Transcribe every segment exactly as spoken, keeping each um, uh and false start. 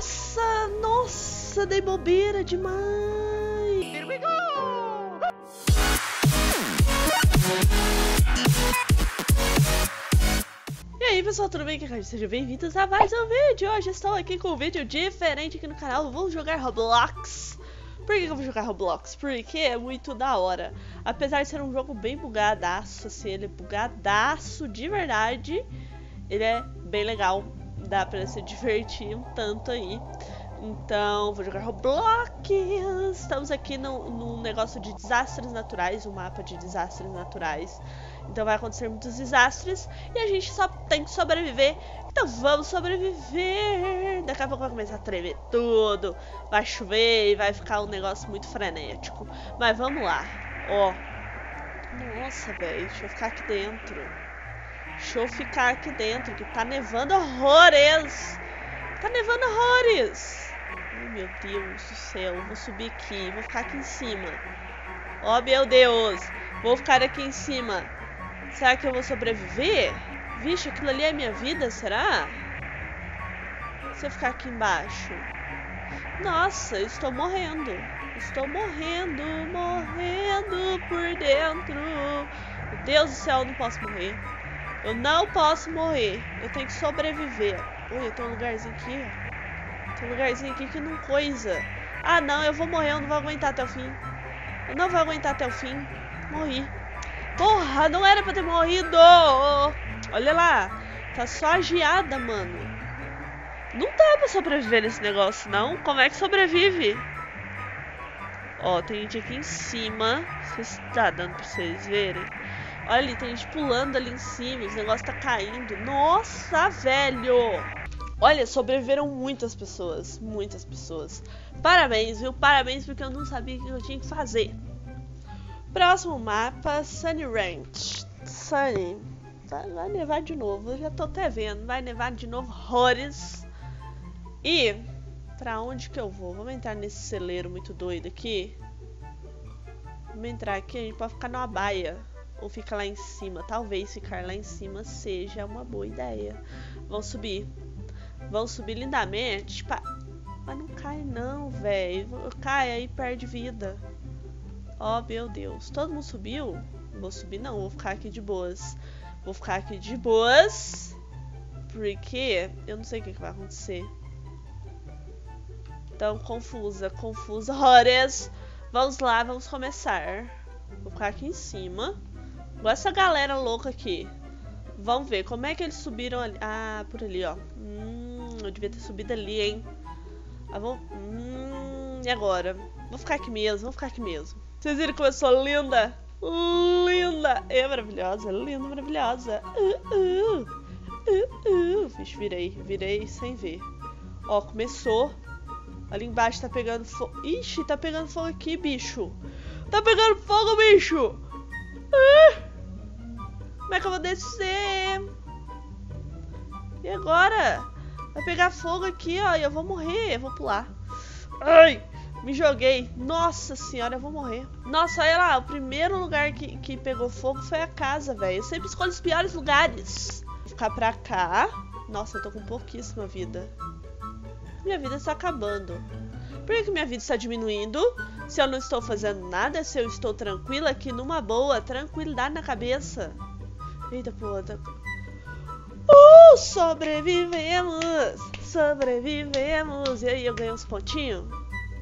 Nossa, nossa, dei bobeira demais. Here we go. E aí, pessoal, tudo bem? Sejam bem-vindos a mais um vídeo. Hoje estou aqui com um vídeo diferente aqui no canal. Eu vou jogar Roblox. Por que eu vou jogar Roblox? Porque é muito da hora. Apesar de ser um jogo bem bugadaço, assim, ele é bugadaço de verdade, ele é bem legal. Dá pra se divertir um tanto aí. Então, vou jogar Roblox. Estamos aqui num, num negócio de desastres naturais, um mapa de desastres naturais. Então vai acontecer muitos desastres e a gente só tem que sobreviver. Então vamos sobreviver. Daqui a pouco vai começar a tremer tudo, vai chover e vai ficar um negócio muito frenético. Mas vamos lá. Ó. Nossa, velho, deixa eu ficar aqui dentro. Deixa eu ficar aqui dentro, que tá nevando horrores. Tá nevando horrores. Ai, meu Deus do céu. Vou subir aqui. Vou ficar aqui em cima. Oh, meu Deus. Vou ficar aqui em cima. Será que eu vou sobreviver? Vixe, aquilo ali é minha vida, será? Se eu ficar aqui embaixo. Nossa, eu estou morrendo. Estou morrendo, morrendo por dentro. Meu Deus do céu, eu não posso morrer. Eu não posso morrer. Eu tenho que sobreviver. Ui, tem um lugarzinho aqui. Tem um lugarzinho aqui que não coisa. Ah, não. Eu vou morrer. Eu não vou aguentar até o fim. Eu não vou aguentar até o fim. Morri. Porra, não era pra ter morrido. Olha lá. Tá só a geada, mano. Não dá pra sobreviver nesse negócio, não. Como é que sobrevive? Ó, tem gente aqui em cima. Vocês tá dando pra vocês verem. Olha ali, tem gente pulando ali em cima, os negócios tá caindo. Nossa, velho! Olha, sobreviveram muitas pessoas, muitas pessoas. Parabéns, viu? Parabéns, porque eu não sabia o que eu tinha que fazer. Próximo mapa, Sunny Ranch. Sunny. Vai nevar de novo, eu já tô até vendo. Vai nevar de novo, horrores. E, pra onde que eu vou? Vamos entrar nesse celeiro muito doido aqui. Vamos entrar aqui, a gente pode ficar numa baia. Ou fica lá em cima. Talvez ficar lá em cima seja uma boa ideia. Vão subir. Vão subir lindamente. Pa... Mas não cai não, velho. Cai aí perde vida. Ó, meu Deus. Todo mundo subiu? Não vou subir não. Vou ficar aqui de boas. Vou ficar aqui de boas. Porque eu não sei o que vai acontecer. Então, confusa. Confusa. Horrores. Vamos lá. Vamos começar. Vou ficar aqui em cima. Igual essa galera louca aqui. Vamos ver como é que eles subiram ali. Ah, por ali, ó. Hum, eu devia ter subido ali, hein. Ah, vou... Hum, e agora? Vou ficar aqui mesmo, vou ficar aqui mesmo. Vocês viram como eu sou linda? Linda! É maravilhosa, linda, maravilhosa. Uh, uh, uh, uh. Vixe, virei, virei sem ver. Ó, começou. Ali embaixo tá pegando fogo. Ixi, tá pegando fogo aqui, bicho. Tá pegando fogo, bicho! Uh. Como é que eu vou descer? E agora? Vai pegar fogo aqui, ó. E eu vou morrer. Eu vou pular. Ai! Me joguei. Nossa senhora, eu vou morrer. Nossa, olha lá. O primeiro lugar que, que pegou fogo foi a casa, velho. Eu sempre escolho os piores lugares. Vou ficar pra cá. Nossa, eu tô com pouquíssima vida. Minha vida está acabando. Por que minha vida está diminuindo? Se eu não estou fazendo nada, se eu estou tranquila aqui numa boa, tranquilidade na cabeça. Eita, puta. Uh, sobrevivemos! Sobrevivemos! E aí, eu ganhei uns pontinhos?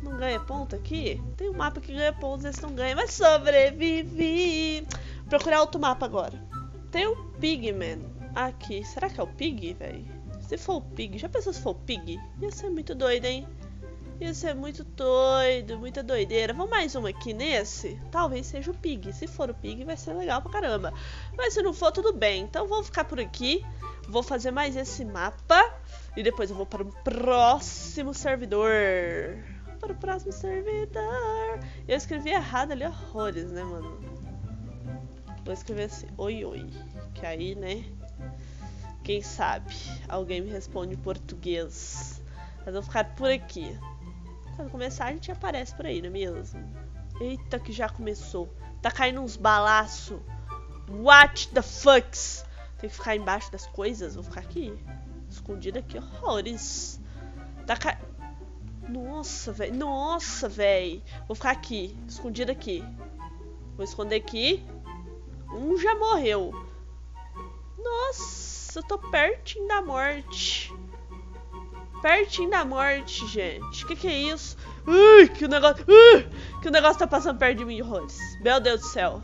Não ganha ponto aqui? Tem um mapa que ganha pontos, esse não ganha, mas sobrevivi! Vou procurar outro mapa agora. Tem o Pigman aqui. Será que é o Pig, velho? Se for o Pig, já pensou se for o Pig? Ia ser muito doido, hein? Isso é muito doido, muita doideira. Vamos mais uma aqui nesse? Talvez seja o Pig. Se for o Pig, vai ser legal pra caramba. Mas se não for, tudo bem. Então vou ficar por aqui. Vou fazer mais esse mapa. E depois eu vou para o próximo servidor. Para o próximo servidor. Eu escrevi errado ali, horrores, né, mano? Vou escrever assim, oi, oi. Que aí, né? Quem sabe? Alguém me responde em português. Mas vou ficar por aqui. Quando começar a gente aparece por aí, não é mesmo? Eita, que já começou. Tá caindo uns balaços. What the fucks? Tem que ficar embaixo das coisas? Vou ficar aqui. Escondida aqui, horrores. Da ca... Nossa, velho. Nossa, velho. Vou ficar aqui. Escondido aqui. Vou esconder aqui. Um já morreu. Nossa, eu tô pertinho da morte. Pertinho da morte, gente. Que que é isso? Ui, que o negócio... Ui, que o negócio tá passando perto de mim, horrores. Meu Deus do céu.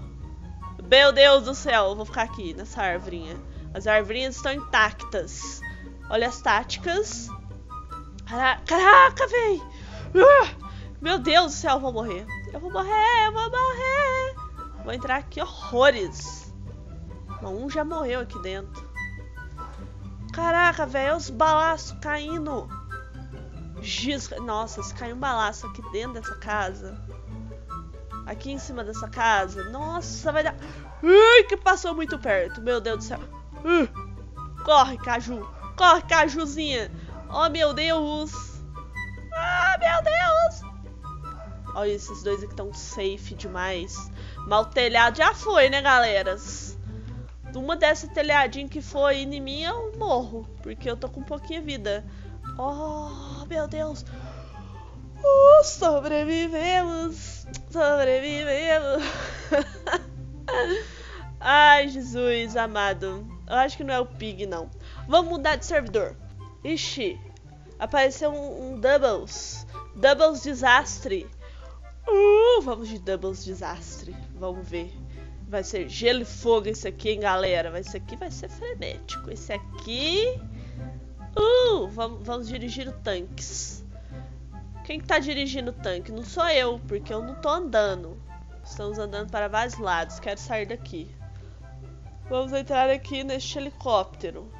Meu Deus do céu. Eu vou ficar aqui, nessa arvorinha. As arvorinhas estão intactas. Olha as táticas. Caraca, véi. Uh, meu Deus do céu, eu vou morrer. Eu vou morrer, eu vou morrer. Vou entrar aqui, horrores. Um já morreu aqui dentro. Caraca, velho, os balaços caindo. Gisca. Nossa, se caiu um balaço aqui dentro dessa casa. Aqui em cima dessa casa. Nossa, vai dar... Ui, que passou muito perto. Meu Deus do céu. Ui. Corre, Caju. Corre, Cajuzinha. Oh, meu Deus. Ah, meu Deus. Olha, esses dois aqui estão safe demais. Mas o telhado já foi, né, galeras? Uma dessa telhadinha que foi em mim, eu morro. Porque eu tô com pouquinha vida. Oh, meu Deus. Uh, sobrevivemos. Sobrevivemos. Ai, Jesus amado. Eu acho que não é o Pig, não. Vamos mudar de servidor. Ixi. Apareceu um, um Doubles. Doubles Desastre. Uh, vamos de Doubles Desastre. Vamos ver. Vai ser gelo e fogo esse aqui, hein, galera. Mas esse aqui vai ser frenético. Esse aqui... Uh, vamos, vamos dirigir o tanques. Quem que tá dirigindo o tanque? Não sou eu, porque eu não tô andando. Estamos andando para vários lados. Quero sair daqui. Vamos entrar aqui neste helicóptero.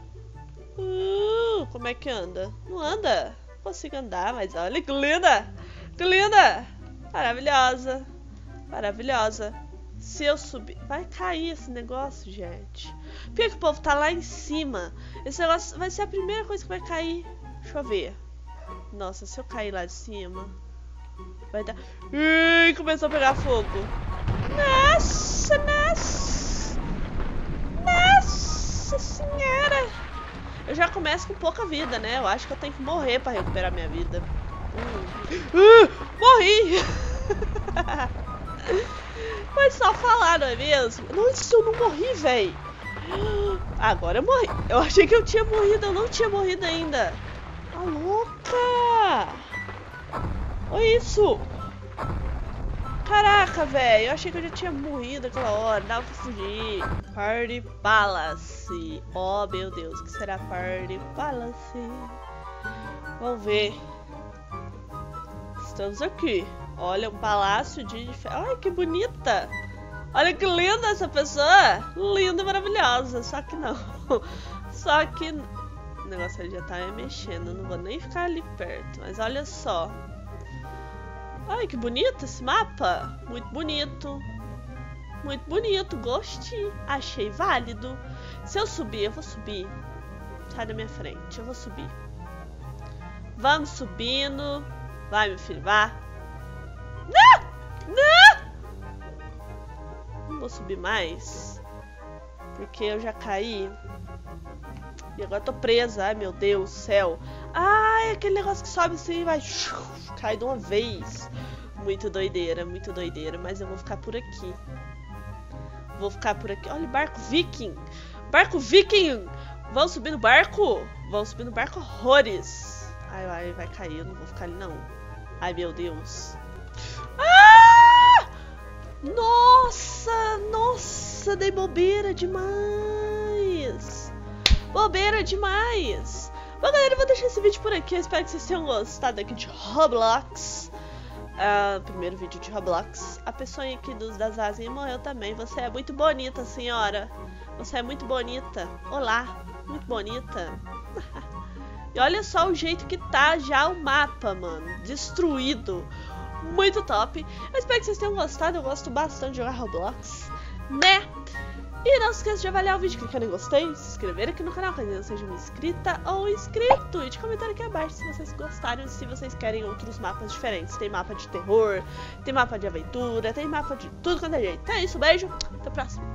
Uh, como é que anda? Não anda? Não consigo andar, mas olha que linda! Que linda! Maravilhosa! Maravilhosa! Se eu subir... Vai cair esse negócio, gente. Por que que o povo tá lá em cima? Esse negócio vai ser a primeira coisa que vai cair. Deixa eu ver. Nossa, se eu cair lá de cima... Vai dar... Ih, começou a pegar fogo. Nossa, nossa. Nossa senhora. Eu já começo com pouca vida, né? Eu acho que eu tenho que morrer pra recuperar minha vida. Hum. Uh, morri! Mas só falar, não é mesmo? Nossa, eu não morri, velho. Agora eu morri. Eu achei que eu tinha morrido, eu não tinha morrido ainda. Tá louca! Olha isso! Caraca, velho. Eu achei que eu já tinha morrido aquela hora. Dava pra fugir. Party Palace. Oh, meu Deus. O que será Party Palace? Vamos ver. Estamos aqui. Olha, um palácio de... Ai, que bonita! Olha que linda essa pessoa! Linda e maravilhosa! Só que não. Só que... O negócio ali já tá me mexendo. Não vou nem ficar ali perto. Mas olha só. Ai, que bonito esse mapa! Muito bonito. Muito bonito. Gostei. Achei válido. Se eu subir, eu vou subir. Sai da minha frente. Eu vou subir. Vamos subindo. Vai, meu filho. Vá. Não! Não! Não vou subir mais. Porque eu já caí. E agora eu tô presa. Ai, meu Deus do céu. Ai, aquele negócio que sobe assim e vai... Cai de uma vez. Muito doideira, muito doideira. Mas eu vou ficar por aqui. Vou ficar por aqui. Olha, barco viking. Barco viking! Vão subir no barco? Vão subir no barco horrores. Ai, ai, vai cair. Eu não vou ficar ali, não. Ai, meu Deus. Ah! Nossa, nossa, dei bobeira demais. Bobeira demais. Bom, galera, eu vou deixar esse vídeo por aqui. Eu espero que vocês tenham gostado aqui de Roblox. Uh, primeiro vídeo de Roblox. A pessoa aqui dos, das asinhas morreu também. Você é muito bonita, senhora. Você é muito bonita. Olá, muito bonita. E olha só o jeito que tá já o mapa, mano. Destruído. Muito top. Eu espero que vocês tenham gostado. Eu gosto bastante de jogar Roblox, né? E não se esqueça de avaliar o vídeo, clicar em gostei, se inscrever aqui no canal caso não seja uma inscrita ou inscrito, e de comentar aqui abaixo se vocês gostaram, se vocês querem outros mapas diferentes. Tem mapa de terror, tem mapa de aventura, tem mapa de tudo quanto é jeito. Então é isso, beijo, até o próximo.